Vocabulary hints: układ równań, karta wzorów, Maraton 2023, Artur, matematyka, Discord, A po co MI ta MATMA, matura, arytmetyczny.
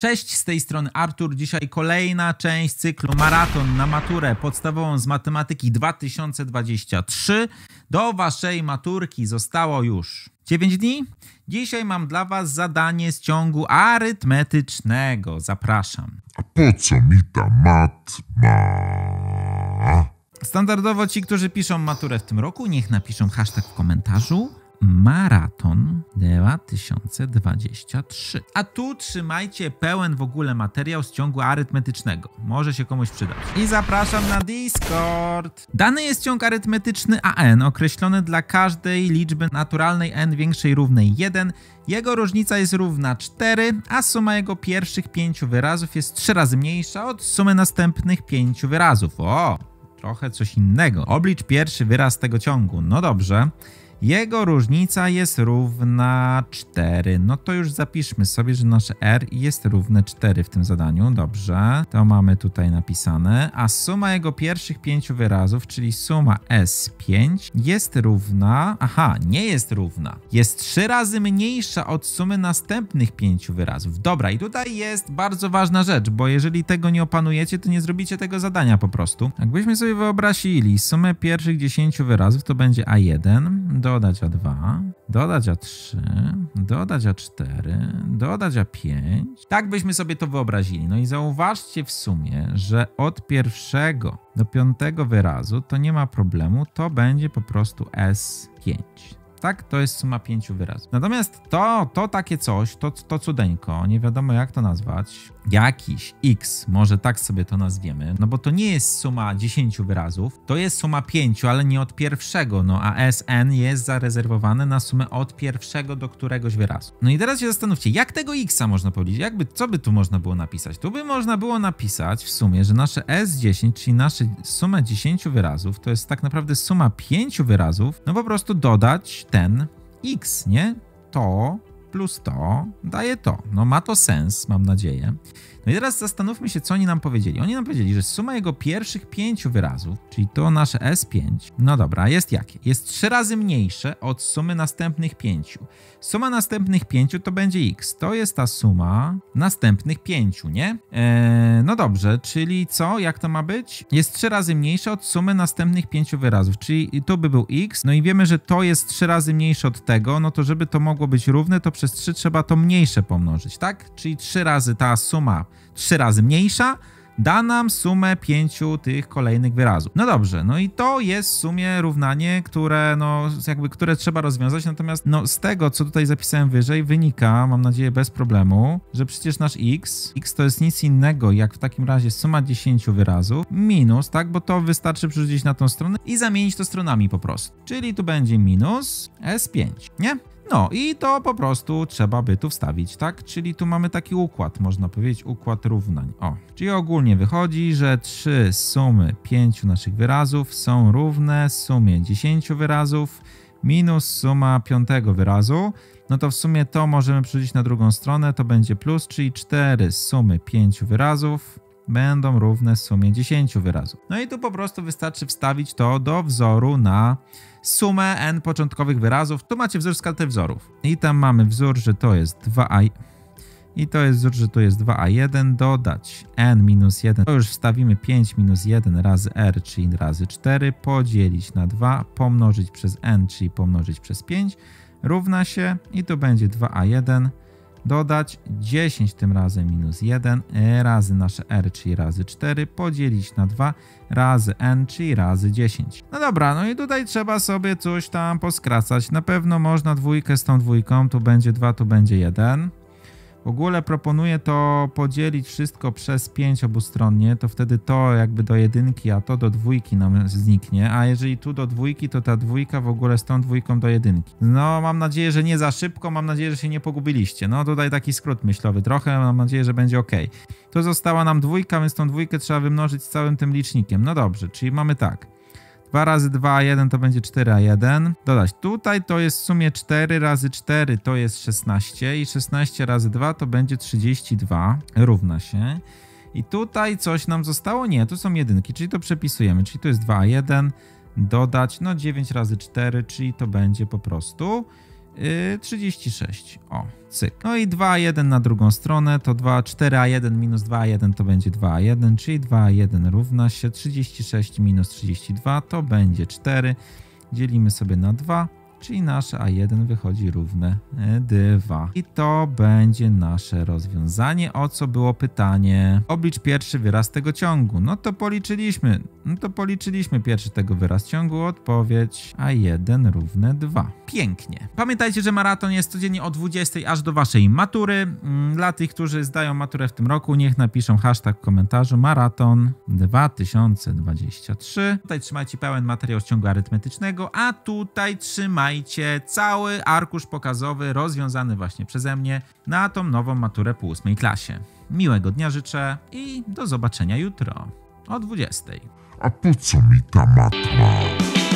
Cześć, z tej strony Artur. Dzisiaj kolejna część cyklu Maraton na maturę podstawową z matematyki 2023. Do waszej maturki zostało już 9 dni. Dzisiaj mam dla was zadanie z ciągu arytmetycznego. Zapraszam. A po co mi ta matma? Standardowo ci, którzy piszą maturę w tym roku, niech napiszą hashtag w komentarzu. Maraton 2023. A tu trzymajcie pełen w ogóle materiał z ciągu arytmetycznego. Może się komuś przydać. I zapraszam na Discord. Dany jest ciąg arytmetyczny AN, określony dla każdej liczby naturalnej n większej równej 1. Jego różnica jest równa 4, a suma jego pierwszych 5 wyrazów jest 3 razy mniejsza od sumy następnych 5 wyrazów. O, trochę coś innego. Oblicz pierwszy wyraz tego ciągu. No dobrze. Jego różnica jest równa 4. No to już zapiszmy sobie, że nasze R jest równe 4 w tym zadaniu. Dobrze, to mamy tutaj napisane. A suma jego pierwszych 5 wyrazów, czyli suma S5 jest równa... Aha, nie jest równa. Jest 3 razy mniejsza od sumy następnych 5 wyrazów. Dobra, i tutaj jest bardzo ważna rzecz, bo jeżeli tego nie opanujecie, to nie zrobicie tego zadania po prostu. Jakbyśmy sobie wyobrazili sumę pierwszych 10 wyrazów, to będzie A1... dodać A2, dodać A3, dodać A4, dodać A5. Tak byśmy sobie to wyobrazili. No i zauważcie w sumie, że od pierwszego do piątego wyrazu to nie ma problemu, to będzie po prostu S5. Tak? To jest suma 5 wyrazów. Natomiast to takie coś, to cudeńko, nie wiadomo jak to nazwać, jakiś x, może tak sobie to nazwiemy, no bo to nie jest suma 10 wyrazów, to jest suma 5, ale nie od pierwszego, no a SN jest zarezerwowane na sumę od pierwszego do któregoś wyrazu. No i teraz się zastanówcie, jak tego x-a można policzyć, co by tu można było napisać? Tu by można było napisać w sumie, że nasze S10, czyli nasza suma 10 wyrazów, to jest tak naprawdę suma 5 wyrazów, no po prostu dodać ten x, nie? To plus to daje to. No ma to sens, mam nadzieję. No i teraz zastanówmy się, co oni nam powiedzieli. Oni nam powiedzieli, że suma jego pierwszych 5 wyrazów, czyli to nasze S5, no dobra, jest jakie? Jest 3 razy mniejsze od sumy następnych 5. Suma następnych 5 to będzie x. To jest ta suma następnych 5, nie? No dobrze, czyli co? Jak to ma być? Jest 3 razy mniejsze od sumy następnych 5 wyrazów, czyli tu by był x, no i wiemy, że to jest 3 razy mniejsze od tego, no to żeby to mogło być równe, to przez 3 trzeba to mniejsze pomnożyć, tak? Czyli 3 razy ta suma 3 razy mniejsza da nam sumę 5 tych kolejnych wyrazów. No dobrze, no i to jest w sumie równanie, które które trzeba rozwiązać, natomiast no z tego, co tutaj zapisałem wyżej, wynika, mam nadzieję bez problemu, że przecież nasz x to jest nic innego jak w takim razie suma 10 wyrazów minus, tak, bo to wystarczy przerzucić na tą stronę i zamienić to stronami po prostu. Czyli tu będzie minus S5, nie? No i to po prostu trzeba by tu wstawić, tak? Czyli tu mamy taki układ, można powiedzieć, układ równań. O, czyli ogólnie wychodzi, że 3 sumy 5 naszych wyrazów są równe sumie 10 wyrazów minus suma 5 wyrazu. No to w sumie to możemy przerzucić na drugą stronę, to będzie plus, czyli 4 sumy 5 wyrazów będą równe sumie 10 wyrazów. No i tu po prostu wystarczy wstawić to do wzoru na sumę n początkowych wyrazów. Tu macie wzór z karty wzorów. I tam mamy wzór, że to jest 2a... I to jest wzór, że tu jest 2a1, dodać n minus 1. To już wstawimy 5 minus 1 razy r, czyli razy 4, podzielić na 2, pomnożyć przez n, czyli pomnożyć przez 5, równa się i tu będzie 2a1, dodać 10 tym razem minus 1 razy nasze r, czyli razy 4, podzielić na 2 razy n, czyli razy 10. No dobra, no i tutaj trzeba sobie coś tam poskracać. Na pewno można dwójkę z tą dwójką, tu będzie 2, tu będzie 1. W ogóle proponuję to podzielić wszystko przez 5 obustronnie, to wtedy to jakby do jedynki, a to do dwójki nam zniknie, a jeżeli tu do dwójki, to ta dwójka w ogóle z tą dwójką do jedynki. No mam nadzieję, że nie za szybko, mam nadzieję, że się nie pogubiliście. No tutaj taki skrót myślowy trochę, mam nadzieję, że będzie ok. Tu została nam dwójka, więc tą dwójkę trzeba wymnożyć z całym tym licznikiem. No dobrze, czyli mamy tak. 2 razy 2a1 to będzie 4a1. Dodać tutaj to jest w sumie 4 razy 4 to jest 16 i 16 razy 2 to będzie 32 równa się. I tutaj coś nam zostało? Nie, tu są jedynki, czyli to przepisujemy, czyli to jest 2a1 dodać 9 razy 4, czyli to będzie po prostu 36. O, cyk. No i 2a1 na drugą stronę to 2, 4a1 minus 2a1 to będzie 2a1, czyli 2a1 równa się 36 minus 32 to będzie 4. Dzielimy sobie na 2, czyli nasze a1 wychodzi równe 2. I to będzie nasze rozwiązanie. O co było pytanie? Oblicz pierwszy wyraz tego ciągu. No to policzyliśmy. No to policzyliśmy pierwszy tego wyraz ciągu. Odpowiedź a1 równe 2. Pięknie. Pamiętajcie, że maraton jest codziennie o 20 aż do waszej matury. Dla tych, którzy zdają maturę w tym roku, niech napiszą hashtag w komentarzu maraton 2023. Tutaj trzymajcie pełen materiał z ciągu arytmetycznego, a tutaj trzymajcie cały arkusz pokazowy rozwiązany właśnie przeze mnie na tą nową maturę po 8 klasie. Miłego dnia życzę i do zobaczenia jutro o 20. A po co mi ta matma?